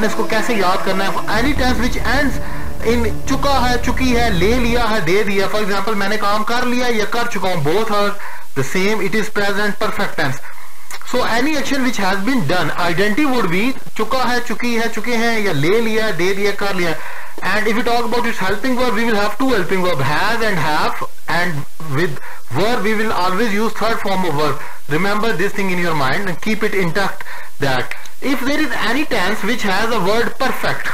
आपने इसको कैसे याद करना है। Any tense which ends in चुका है, चुकी है, ले लिया है, दे दिया। फॉर एग्जाम्पल मैंने काम कर लिया या कर चुका हूं, both are the same, it is present perfect tense. So any action which has been done, identity would be चुका है, चुकी है, चुके हैं, या ले लिया, दे दिया, कर लिया। And if we talk about its helping verb, we will have two helping verb, has and have, and with verb we will always use third form of verb. Remember this thing in your mind and keep it intact, that if there is any tense which has a word perfect,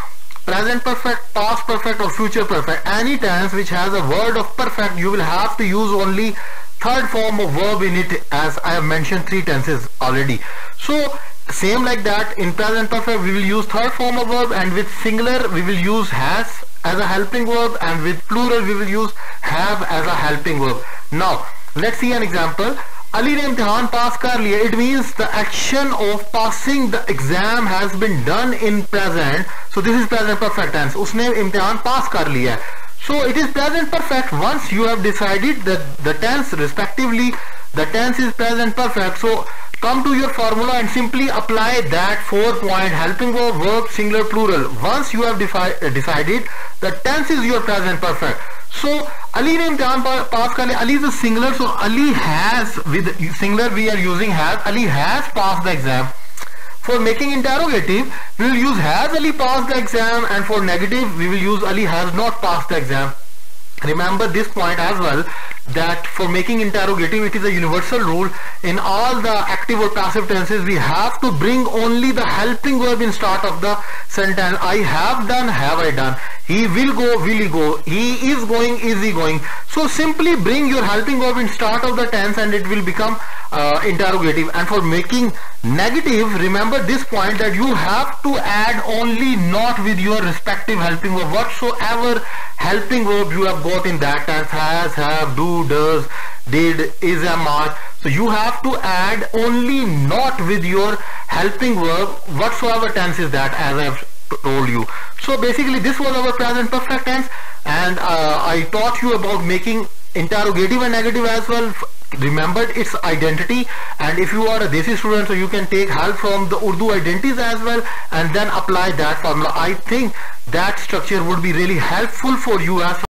present perfect, past perfect or future perfect, any tense which has a word of perfect, you will have to use only third form of verb in it, as I have mentioned three tenses already. So same like that, in present perfect we will use third form of verb, and with singular we will use has as a helping verb, and with plural we will use have as a helping verb. Now let's see an example. Ali ne imtihan pass kar liya, it means the action of passing the exam has been done in present. So this is present perfect tense, usne imtihan pass kar liya. So it is present perfect once you have decided that the tense, respectively the tense is present perfect. So come to your formula and simply apply that 4-point helping verb, singular, plural. Once you have decided the tense is your present perfect. So Ali ne imtihan pass kar liya, Ali is a singular, so Ali has, with singular we are using has, Ali has passed the exam. For making interrogative we will use has Ali passed the exam, and for negative we will use Ali has not passed the exam. Remember this point as well, that for making interrogative it is a universal rule, in all the active or passive tenses we have to bring only the helping verb in start of the sentence. I have done, have I done, he will go, will he go, he is going, is he going. So simply bring your helping verb in start of the tense and it will become interrogative. And for making negative, remember this point, that you have to add only not with your respective helping verb. Whatsoever helping verb you have got in that tense, has, have, do, does, did, is, am, are, so you have to add only not with your helping verb, whatsoever tense is that, as I have told you. So basically this was our present perfect tense, and I taught you about making interrogative and negative as well. Remembered its identity, and if you are a Desi student, so you can take help from the Urdu identities as well and then apply that formula. I think that structure would be really helpful for you as